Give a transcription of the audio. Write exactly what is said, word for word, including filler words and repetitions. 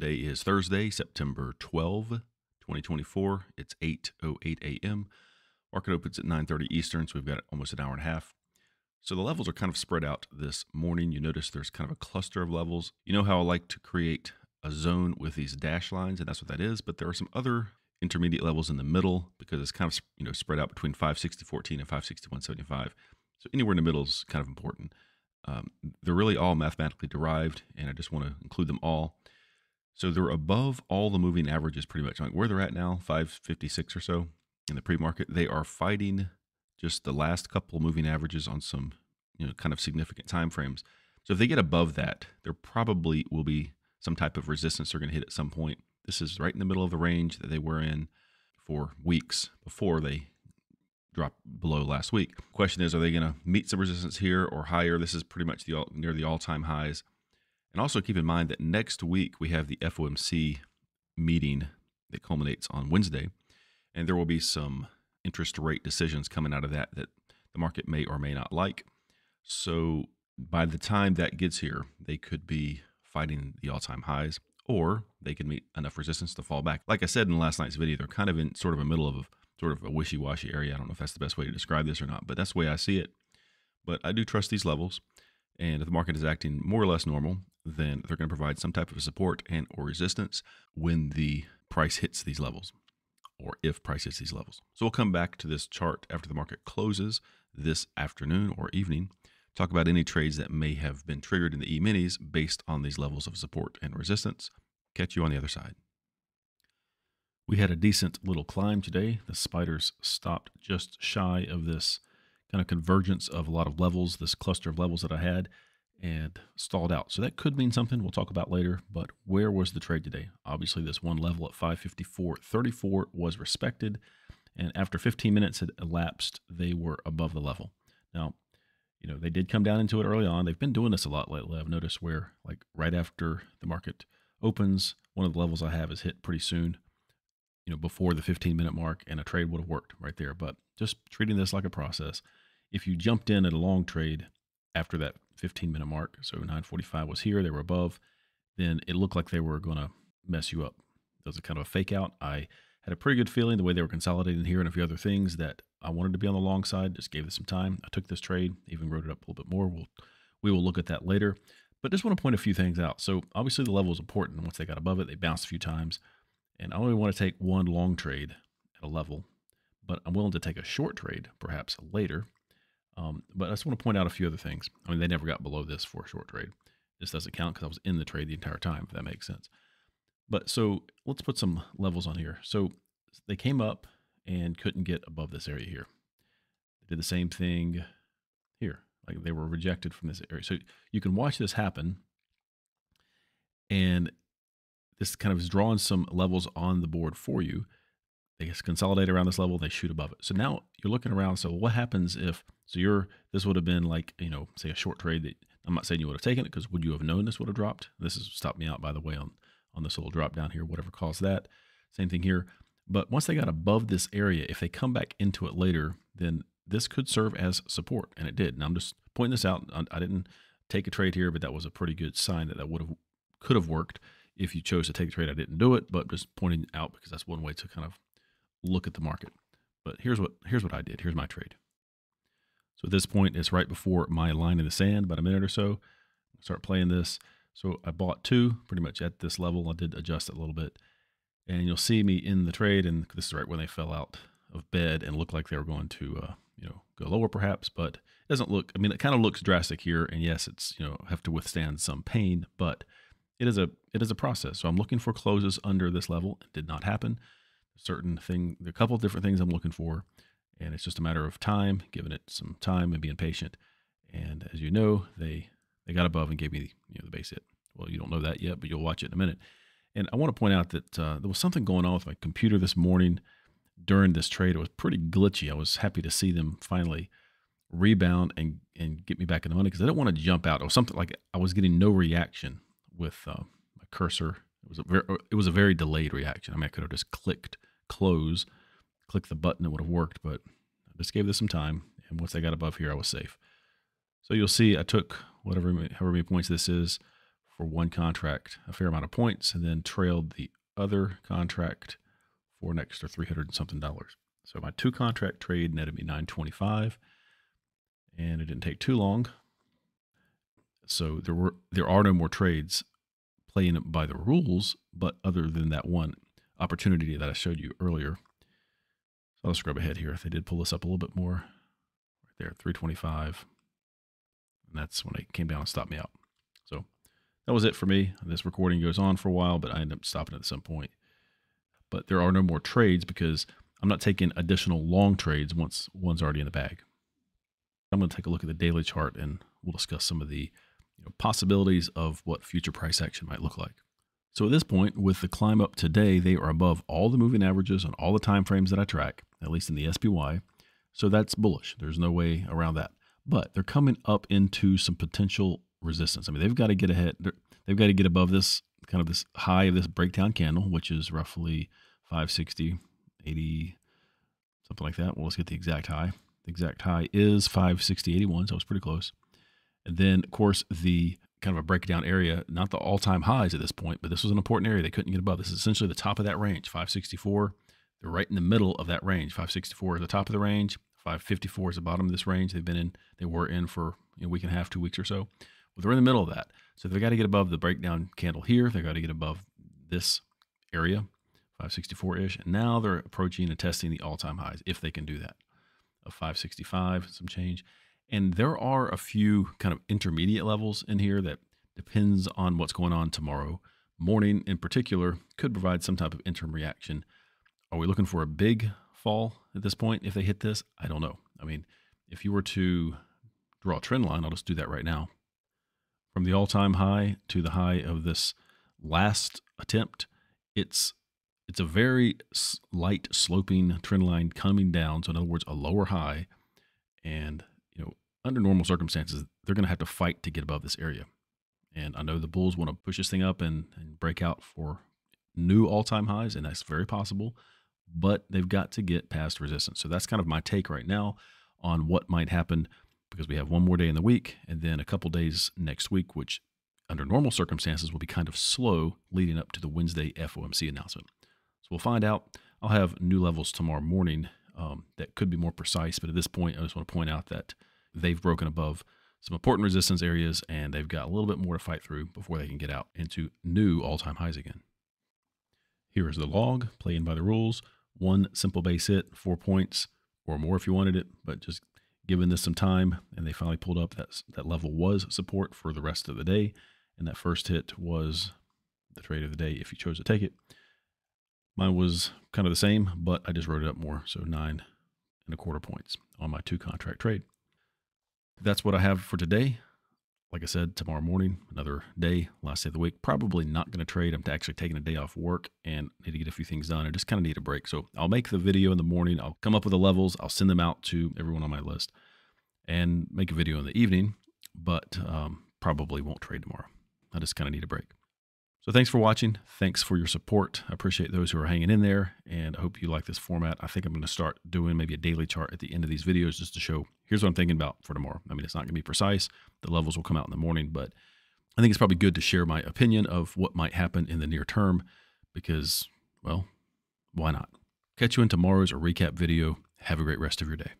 Today is Thursday, September twelfth, twenty twenty-four. It's eight oh eight a m Market opens at nine thirty Eastern, so we've got almost an hour and a half. So the levels are kind of spread out this morning. You notice there's kind of a cluster of levels. You know how I like to create a zone with these dashed lines, and that's what that is, but there are some other intermediate levels in the middle because it's kind of, you know, spread out between five sixty fourteen and five sixty-one seventy-five. So anywhere in the middle is kind of important. Um, they're really all mathematically derived, and I just want to include them all. So they're above all the moving averages pretty much. Like where they're at now, five fifty-six or so in the pre-market, they are fighting just the last couple moving averages on some, you know, kind of significant time frames. So if they get above that, there probably will be some type of resistance they're going to hit at some point. This is right in the middle of the range that they were in for weeks before they dropped below last week. Question is, are they going to meet some resistance here or higher? This is pretty much the all, near the all-time highs. And also keep in mind that next week we have the F O M C meeting that culminates on Wednesday, and there will be some interest rate decisions coming out of that that the market may or may not like. So by the time that gets here, they could be fighting the all-time highs, or they could meet enough resistance to fall back. Like I said in last night's video, they're kind of in sort of a middle of a, sort of a wishy-washy area. I don't know if that's the best way to describe this or not, but that's the way I see it. But I do trust these levels, and if the market is acting more or less normal, then they're going to provide some type of support and or resistance when the price hits these levels, or if price hits these levels. So we'll come back to this chart after the market closes this afternoon or evening, talk about any trades that may have been triggered in the E-minis based on these levels of support and resistance. Catch you on the other side. We had a decent little climb today. The spiders stopped just shy of this kind of convergence of a lot of levels, this cluster of levels that I had, and stalled out. So that could mean something we'll talk about later, but where was the trade today? Obviously this one level at five fifty-four thirty-four was respected, and after fifteen minutes had elapsed, they were above the level. Now, you know, they did come down into it early on. They've been doing this a lot lately. I've noticed where, like, right after the market opens, one of the levels I have is hit pretty soon, you know, before the fifteen minute mark, and a trade would have worked right there. But just treating this like a process. If you jumped in at a long trade after that fifteen minute mark, so nine forty-five was here, they were above, then it looked like they were going to mess you up. That was a kind of a fake out. I had a pretty good feeling the way they were consolidating here and a few other things that I wanted to be on the long side. Just gave this some time. I took this trade, even wrote it up a little bit more. We'll, we will look at that later, but just want to point a few things out. So obviously the level is important. Once they got above it, they bounced a few times. And I only want to take one long trade at a level, but I'm willing to take a short trade perhaps later. Um, but I just want to point out a few other things. I mean, they never got below this for a short trade. This doesn't count because I was in the trade the entire time, if that makes sense. But so let's put some levels on here. So they came up and couldn't get above this area here. They did the same thing here. Like they were rejected from this area. So you can watch this happen. And this kind of is drawing some levels on the board for you. They just consolidate around this level, they shoot above it. So now you're looking around. So what happens if, so you're, this would have been like, you know, say a short trade that I'm not saying you would have taken it, because would you have known this would have dropped? This has stopped me out, by the way, on, on this little drop down here, whatever caused that. Same thing here. But once they got above this area, if they come back into it later, then this could serve as support. And it did. Now I'm just pointing this out. I, I didn't take a trade here, but that was a pretty good sign that that would have, could have worked if you chose to take a trade. I didn't do it, but just pointing out because that's one way to kind of look at the market. But here's what, here's what I did. Here's my trade. So at this point, it's right before my line in the sand, about a minute or so. I start playing this. So I bought two pretty much at this level. I did adjust it a little bit, and you'll see me in the trade. And this is right when they fell out of bed and looked like they were going to, uh, you know, go lower perhaps, but it doesn't look, I mean, it kind of looks drastic here, and yes, it's, you know, have to withstand some pain, but it is a, it is a process. So I'm looking for closes under this level. It did not happen. Certain thing, a couple of different things I'm looking for, and it's just a matter of time, giving it some time and being patient. And as you know, they they got above and gave me the, you know, the base hit. Well, you don't know that yet, but you'll watch it in a minute. And I want to point out that uh, there was something going on with my computer this morning during this trade. It was pretty glitchy. I was happy to see them finally rebound and and get me back in the money, because I didn't want to jump out. It was something like I was getting no reaction with uh, my cursor. It was a very, it was a very delayed reaction. I mean, I could have just clicked close, click the button, it would have worked, but I just gave this some time. And once I got above here, I was safe. So you'll see I took whatever, however many points this is for one contract a fair amount of points and then trailed the other contract for an extra three hundred and something dollars. So my two contract trade netted me nine twenty-five, and it didn't take too long. So there were there are no more trades playing by the rules, but other than that one opportunity that I showed you earlier. So I'll scrub ahead here. They did pull us up a little bit more right there, three twenty-five. And that's when they came down and stopped me out. So that was it for me. This recording goes on for a while, but I end up stopping at some point. But there are no more trades because I'm not taking additional long trades once one's already in the bag. I'm going to take a look at the daily chart, and we'll discuss some of the you know, possibilities of what future price action might look like. So at this point, with the climb up today, they are above all the moving averages on all the time frames that I track, at least in the S P Y. So that's bullish. There's no way around that. But they're coming up into some potential resistance. I mean, they've got to get ahead. They're, they've got to get above this kind of this high of this breakdown candle, which is roughly five sixty, eighty, something like that. Well, let's get the exact high. The exact high is five sixty eighty-one, so it's pretty close. And then, of course, the kind of a breakdown area, not the all-time highs at this point, but this was an important area they couldn't get above. This is essentially the top of that range, five sixty-four. They're right in the middle of that range. five sixty-four is the top of the range. five fifty-four is the bottom of this range. They've been in, they were in for you know, a week and a half, two weeks or so. Well, they're in the middle of that. So they've got to get above the breakdown candle here. They've got to get above this area, five sixty-four-ish. And now they're approaching and testing the all-time highs, if they can do that, of five sixty-five, some change. And there are a few kind of intermediate levels in here that depends on what's going on tomorrow morning in particular, could provide some type of interim reaction. Are we looking for a big fall at this point if they hit this? I don't know. I mean, if you were to draw a trend line, I'll just do that right now. From the all-time high to the high of this last attempt, it's it's a very light sloping trend line coming down. So in other words, a lower high, and you know, under normal circumstances, they're going to have to fight to get above this area. And I know the bulls want to push this thing up and, and break out for new all-time highs, and that's very possible, but they've got to get past resistance. So that's kind of my take right now on what might happen, because we have one more day in the week and then a couple days next week, which under normal circumstances will be kind of slow leading up to the Wednesday F O M C announcement. So we'll find out. I'll have new levels tomorrow morning um, that could be more precise, but at this point, I just want to point out that they've broken above some important resistance areas, and they've got a little bit more to fight through before they can get out into new all-time highs again. Here is the log, playing by the rules. One simple base hit, four points or more if you wanted it, but just giving this some time, and they finally pulled up. That's, that level was support for the rest of the day, and that first hit was the trade of the day if you chose to take it. Mine was kind of the same, but I just wrote it up more, so nine and a quarter points on my two contract trade. That's what I have for today. Like I said, tomorrow morning, another day, last day of the week, probably not going to trade. I'm actually taking a day off work and need to get a few things done. I just kind of need a break. So I'll make the video in the morning. I'll come up with the levels. I'll send them out to everyone on my list and make a video in the evening, but um, probably won't trade tomorrow. I just kind of need a break. So thanks for watching. Thanks for your support. I appreciate those who are hanging in there, and I hope you like this format. I think I'm going to start doing maybe a daily chart at the end of these videos just to show, here's what I'm thinking about for tomorrow. I mean, it's not going to be precise. The levels will come out in the morning, but I think it's probably good to share my opinion of what might happen in the near term because, well, why not? Catch you in tomorrow's recap video. Have a great rest of your day.